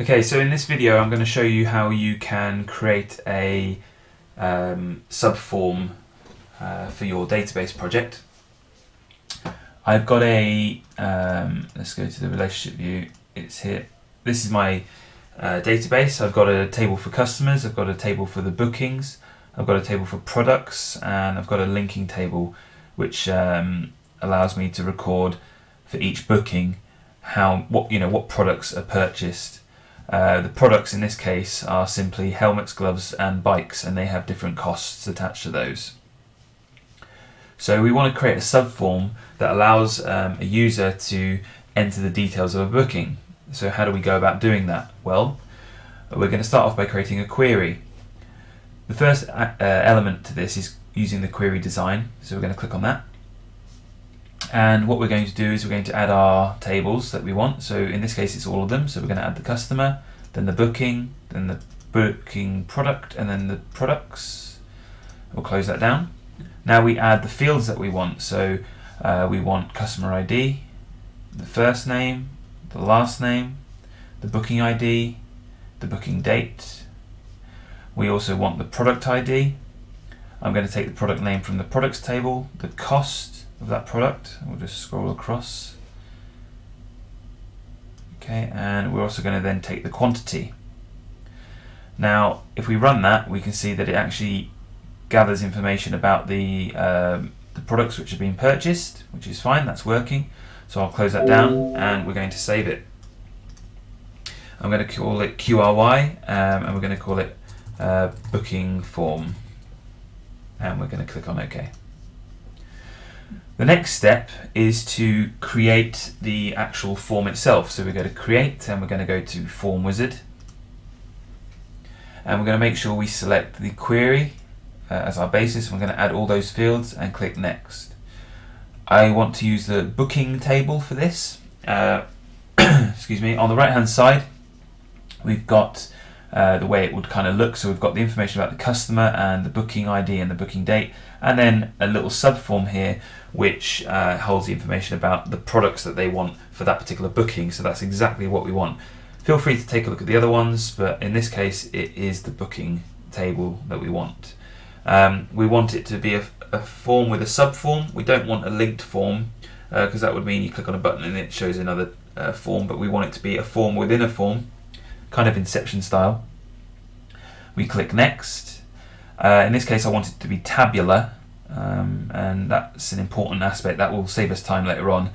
Okay, so in this video I'm going to show you how you can create a sub-form for your database project. I've got a, let's go to the relationship view, it's here. This is my database. I've got a table for customers, I've got a table for the bookings, I've got a table for products, and I've got a linking table which allows me to record for each booking what products are purchased. The products in this case are simply helmets, gloves and bikes, and they have different costs attached to those. So we want to create a sub-form that allows a user to enter the details of a booking. So how do we go about doing that? Well, we're going to start off by creating a query. The first element to this is using the query design, so we're going to click on that. And what we're going to do is we're going to add our tables that we want. So in this case it's all of them, so we're going to add the customer, then the booking product, and then the products. We'll close that down. Now we add the fields that we want, so we want customer ID, the first name, the last name, the booking ID, the booking date. We also want the product ID. I'm going to take the product name from the products table, the cost of that product. We'll just scroll across. Okay, and we're also going to then take the quantity. Now, if we run that, we can see that it actually gathers information about the products which have been purchased, which is fine, that's working. So I'll close that down and we're going to save it. I'm going to call it QRY and we're going to call it Booking Form. And we're going to click on OK. The next step is to create the actual form itself. So we go to Create and we're going to go to Form Wizard. And we're going to make sure we select the query as our basis. We're going to add all those fields and click Next. I want to use the booking table for this. Excuse me. On the right hand side, we've got the way it would kind of look. So we've got the information about the customer and the booking ID and the booking date, and then a little sub-form here which holds the information about the products that they want for that particular booking. So that's exactly what we want. Feel free to take a look at the other ones, but in this case it is the booking table that we want. We want it to be a form with a sub-form. We don't want a linked form because that would mean you click on a button and it shows another form, but we want it to be a form within a form, kind of Inception style. We click Next. In this case I want it to be tabular, and that's an important aspect that will save us time later on.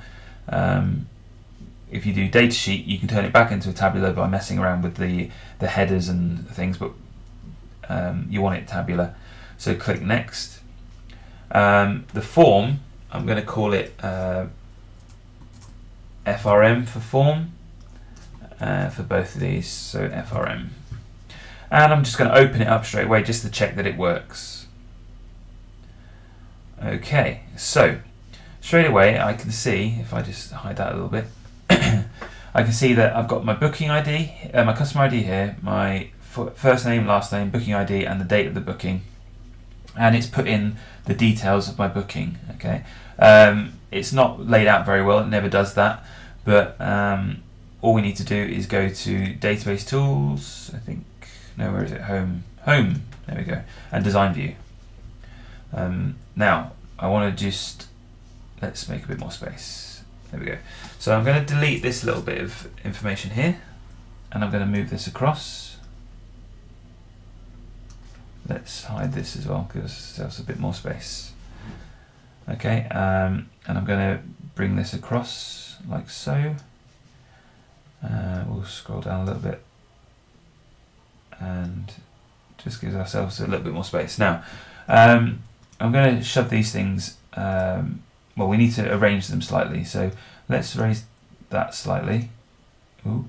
If you do datasheet you can turn it back into a tabular by messing around with the headers and things, but you want it tabular. So click Next. The form, I'm going to call it FRM for form. For both of these, so FRM, and I'm just going to open it up straight away just to check that it works. Okay, so straight away I can see, if I just hide that a little bit, I can see that I've got my booking ID, my customer ID here, my first name, last name, booking ID and the date of the booking, and it's put in the details of my booking. Okay, it's not laid out very well, it never does that, but all we need to do is go to Database Tools, I think, no, where is it, Home, there we go, and Design View. Now, I want to just, let's make a bit more space, there we go. So I'm going to delete this little bit of information here, and I'm going to move this across. Let's hide this as well, give ourselves a bit more space. Okay, and I'm going to bring this across, like so. We'll scroll down a little bit and just gives ourselves a little bit more space. Now, I'm going to shove these things, well, we need to arrange them slightly. So let's raise that slightly. Ooh.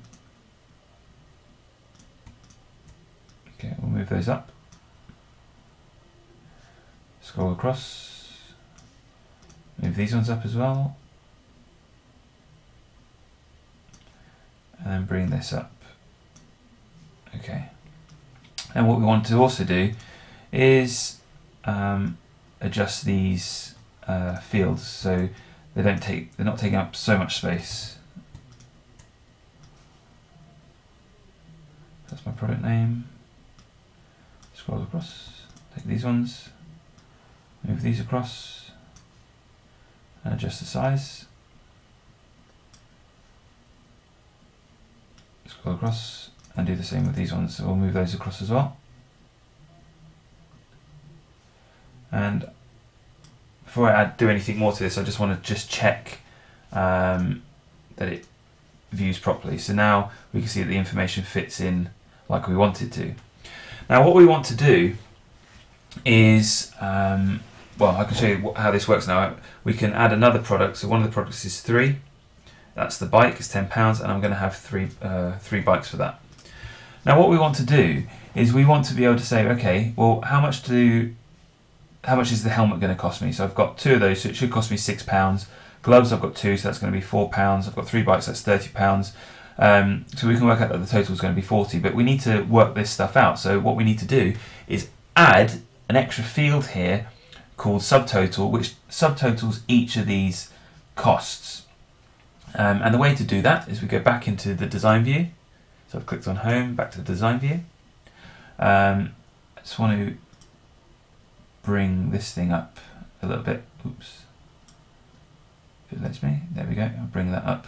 Okay, we'll move those up. Scroll across. Move these ones up as well. And then bring this up. Okay. And what we want to also do is adjust these fields so they don't they're not taking up so much space. That's my product name. Scroll across, take these ones, move these across, and adjust the size. Scroll across and do the same with these ones, so we'll move those across as well. And before I do anything more to this, I just want to just check that it views properly. So now we can see that the information fits in like we want it to. Now what we want to do is, well, I can show you how this works now. We can add another product. So one of the products is 3. That's the bike, it's £10, and I'm going to have three bikes for that. Now what we want to do is we want to be able to say, okay, well, how much is the helmet going to cost me? So I've got 2 of those, so it should cost me £6. Gloves, I've got 2, so that's going to be £4. I've got 3 bikes, that's £30. So we can work out that the total is going to be 40, but we need to work this stuff out. So what we need to do is add an extra field here called subtotal, which subtotals each of these costs. And the way to do that is we go back into the design view. So I've clicked on home, back to the design view. I just want to bring this thing up a little bit. Oops, if it lets me, there we go. I'll bring that up.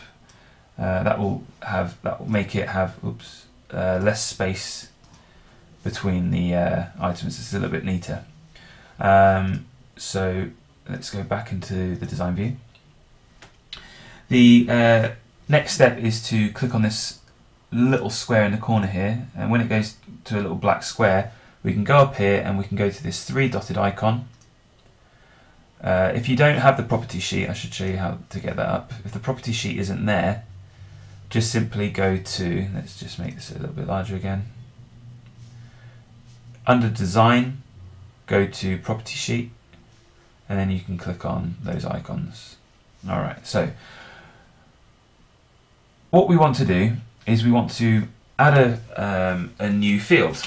That will make it have less space between the items. It's a little bit neater. So let's go back into the design view. The next step is to click on this little square in the corner here, and when it goes to a little black square, we can go up here and we can go to this 3 dotted icon. If you don't have the property sheet, I should show you how to get that up. If the property sheet isn't there, just simply go to, let's just make this a little bit larger again. Under design, go to property sheet, and then you can click on those icons. Alright, so what we want to do is we want to add a new field.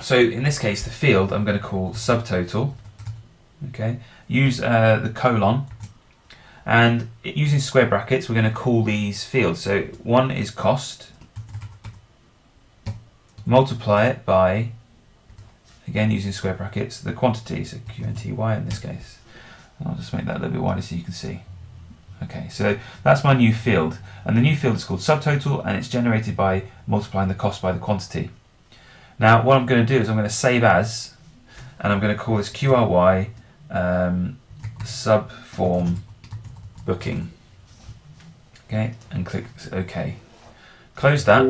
So in this case, the field I'm going to call subtotal. Okay, use the colon, and using square brackets, we're going to call these fields. So one is cost, multiply it by, again using square brackets, the quantity, so QNTY in this case. I'll just make that a little bit wider so you can see. Okay, so that's my new field, and the new field is called subtotal, and it's generated by multiplying the cost by the quantity. Now what I'm going to do is I'm going to save as, and I'm going to call this QRY subform booking. Okay, and click OK. Close that.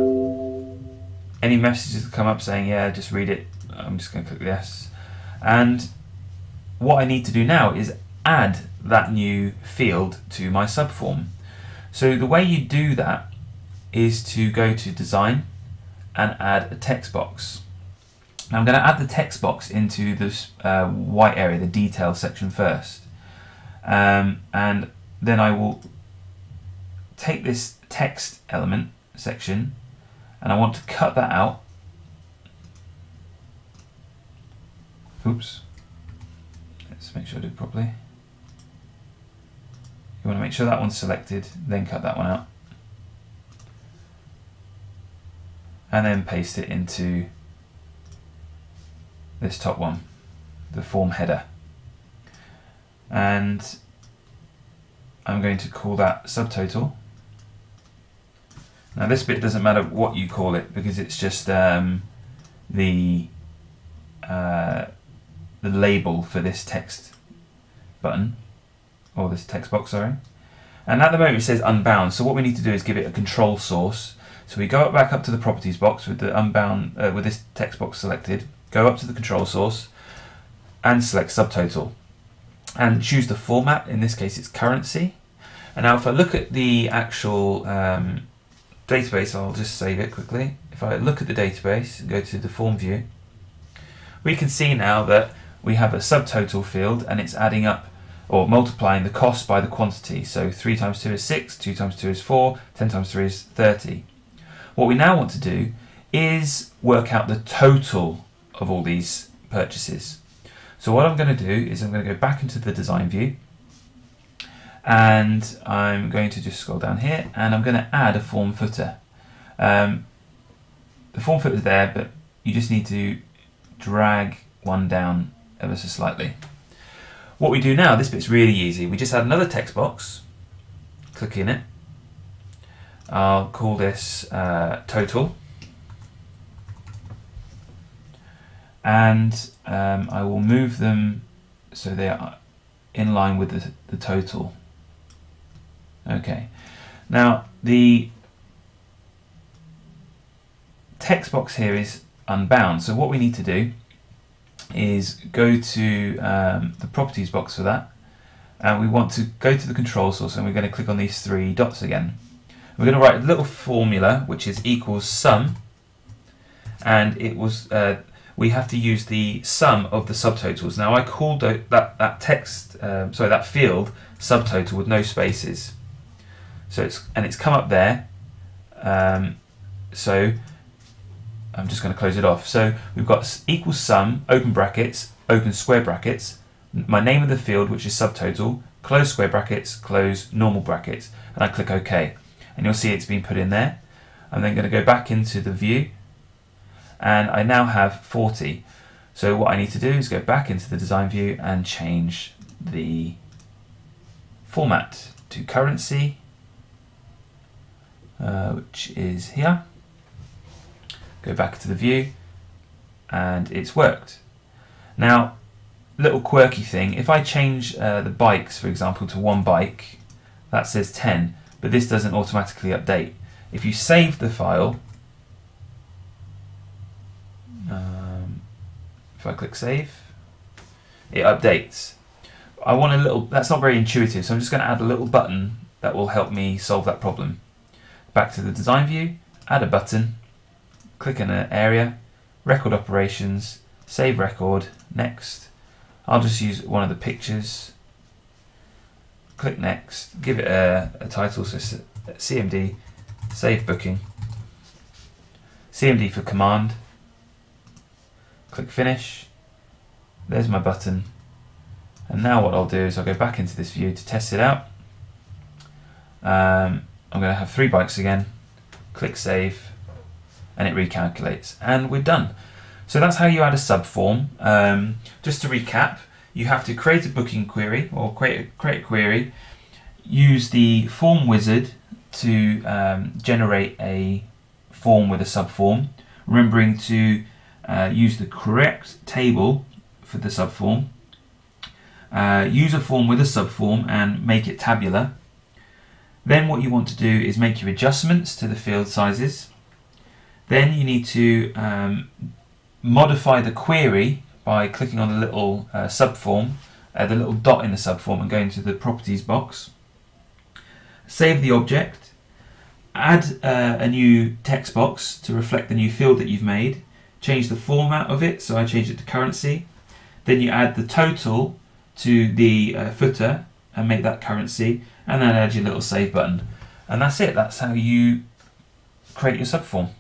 Any messages that come up saying, yeah, just read it, I'm just going to click yes. And what I need to do now is add that new field to my subform. So the way you do that is to go to design and add a text box. Now I'm going to add the text box into this white area, the detail section first, and then I will take this text element section and I want to cut that out. Oops, let's make sure I do it properly. You want to make sure that one's selected, then cut that one out, and then paste it into this top one, the form header. And I'm going to call that subtotal. Now this bit doesn't matter what you call it, because it's just the label for this text button, or this text box, sorry. And at the moment it says unbound, so what we need to do is give it a control source. So we go back up to the properties box with the unbound, with this text box selected, go up to the control source and select subtotal and choose the format. In this case it's currency. And now if I look at the actual database, I'll just save it quickly. If I look at the database and go to the form view, we can see now that we have a subtotal field, and it's adding up or multiplying the cost by the quantity. So 3 times 2 is 6, 2 times 2 is 4, 10 times 3 is 30. What we now want to do is work out the total of all these purchases. So what I'm going to do is I'm going to go back into the design view, and I'm going to just scroll down here, and I'm going to add a form footer. the form footer is there, but you just need to drag one down ever so slightly. What we do now, this bit's really easy. We just add another text box, click in it. I'll call this total. And I will move them so they are in line with the total. Okay. Now, the text box here is unbound. So what we need to do is go to the properties box for that. And we want to go to the control source, and we're going to click on these three dots again. We're going to write a little formula, which is equals sum. And it was... we have to use the sum of the subtotals. Now I called that text, sorry, that field subtotal with no spaces. So it's come up there. So I'm just going to close it off. So we've got equals sum, open brackets, open square brackets, my name of the field, which is subtotal, close square brackets, close normal brackets, and I click OK. And you'll see it's been put in there. I'm then going to go back into the view. And I now have 40. So what I need to do is go back into the design view and change the format to currency, which is here. Go back to the view, and it's worked. Now, little quirky thing, if I change the bikes, for example, to one bike, that says 10, but this doesn't automatically update. If you save the file, if I click save, it updates. I want a little, that's not very intuitive, so I'm just going to add a little button that will help me solve that problem. Back to the design view, add a button, click in an area, record operations, save record, next. I'll just use one of the pictures, click next, give it a title, so CMD save booking, CMD for command. Click finish, there's my button, and now what I'll do is I'll go back into this view to test it out. I'm going to have three bikes again, click save, and it recalculates, and we're done. So that's how you add a subform. Just to recap, you have to create a booking query, or create a query, use the form wizard to generate a form with a subform, remembering to use the correct table for the subform, use a form with a subform and make it tabular. Then what you want to do is make your adjustments to the field sizes. Then you need to modify the query by clicking on the little subform, the little dot in the subform, and going to the properties box. Save the object, add a new text box to reflect the new field that you've made, change the format of it, so I change it to currency. Then you add the total to the footer and make that currency, and then add your little save button. And that's it, that's how you create your subform.